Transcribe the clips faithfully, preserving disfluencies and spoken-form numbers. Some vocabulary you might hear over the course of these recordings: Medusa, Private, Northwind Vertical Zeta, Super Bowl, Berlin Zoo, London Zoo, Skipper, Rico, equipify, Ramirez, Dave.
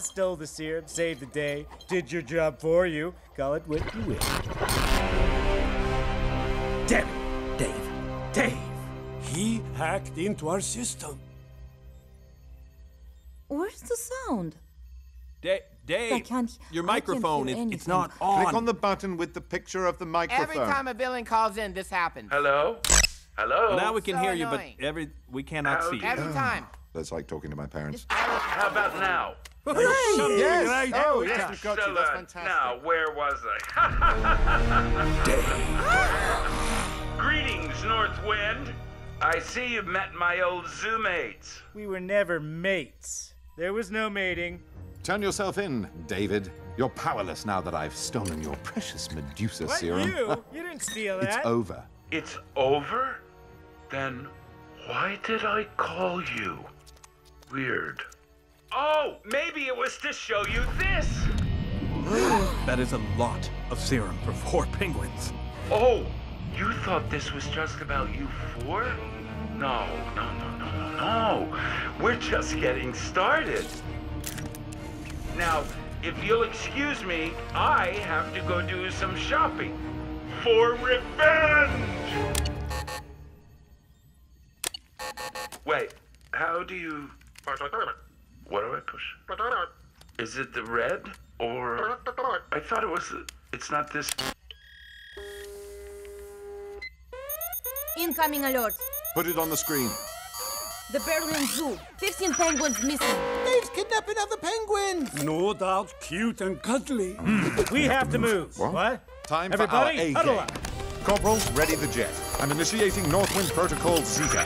stole the serum, saved the day, did your job for you. Call it what you will. Damn it, Dave. Dave! He hacked into our system. Where's the sound? Da Dave, I can't, your microphone, I can't it, it's not on. Click on the button with the picture of the microphone. Every time a villain calls in, this happens. Hello? Hello? Well, now we can so hear annoying. you, but every we cannot okay. see you. Every time. That's like talking to my parents. How about now? Hooray! Yes! Right. Oh, yes, we've got you. That's fantastic. Now, where was I? Dave. Greetings, Northwind. I see you've met my old zoo mates. We were never mates. There was no mating. Turn yourself in, David. You're powerless now that I've stolen your precious Medusa what, serum. What, you? You didn't steal that. It's over. It's over? Then why did I call you? Weird. Oh, maybe it was to show you this. That is a lot of serum for four penguins. Oh, you thought this was just about you four? No, no, no, no, no, no. We're just getting started. Now, if you'll excuse me, I have to go do some shopping for revenge! Wait, how do you... What do I push? Is it the red? Or... I thought it was... It's not this... Incoming alert. Put it on the screen. The Berlin Zoo. fifteen penguins missing. Dave's kidnapping other penguins. No doubt cute and cuddly. Mm. We, we have, have to move. move. What? what? Time Everybody, for our A-game. Corporal, ready the jet. I'm initiating Northwind Vertical Zeta.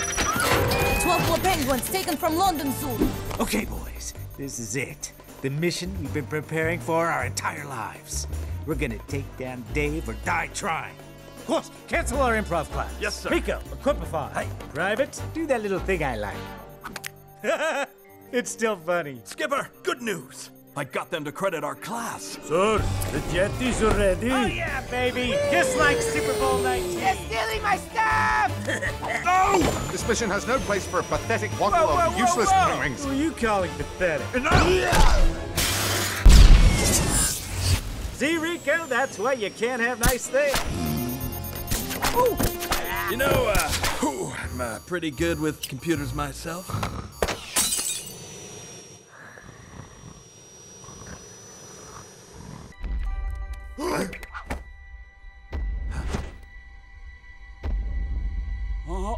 twelve more penguins taken from London Zoo. Okay, boys. This is it. The mission we've been preparing for our entire lives. We're gonna take down Dave or die trying. Of course, cancel our improv class. Yes, sir. Rico, equipify. Hi. Private, do that little thing I like. It's still funny. Skipper, good news. I got them to credit our class. Sir, the jet is ready. Oh, yeah, baby. Whee! Just like Super Bowl nineteen. You're stealing my stuff! No! This mission has no place for a pathetic waddle whoa, whoa, of useless knowings. Who are you calling pathetic? Enough! Yeah! See, Rico, that's why you can't have nice things. Ooh. You know, uh, ooh, I'm uh, pretty good with computers myself. Oh. Huh? Huh?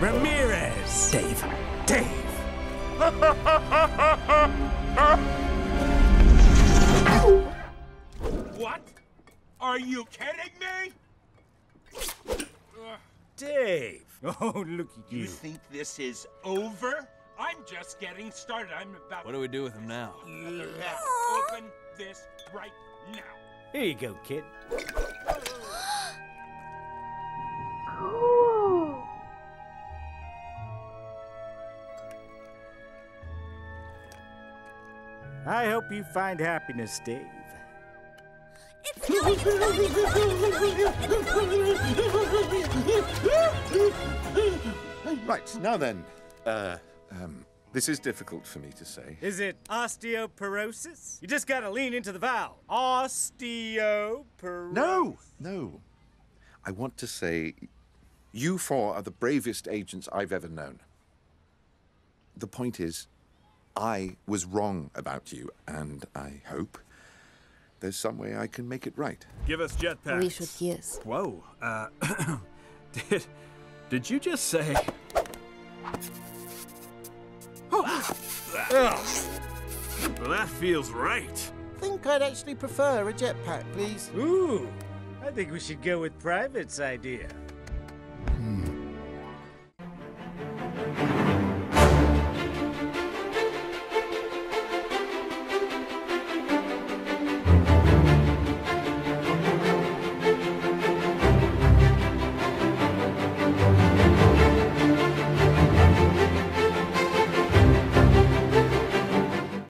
Ramirez! Dave. Dave! What? Are you kidding me? Dave! Oh, look at you. You think this is over? I'm just getting started. I'm about... What do we do with him now? Let's open this right now. Here you go, kid. I hope you find happiness, Dave. It's not it's not it's not right, now then. Uh, um, this is difficult for me to say. Is it osteoporosis? You just gotta lean into the vowel. Osteoporosis. No, no. I want to say you four are the bravest agents I've ever known. The point is, I was wrong about you, and I hope there's some way I can make it right. Give us jetpacks. We should, yes. Whoa. Uh, did, did you just say... Oh. Well, that feels right. I think I'd actually prefer a jetpack, please. Ooh, I think we should go with Private's idea.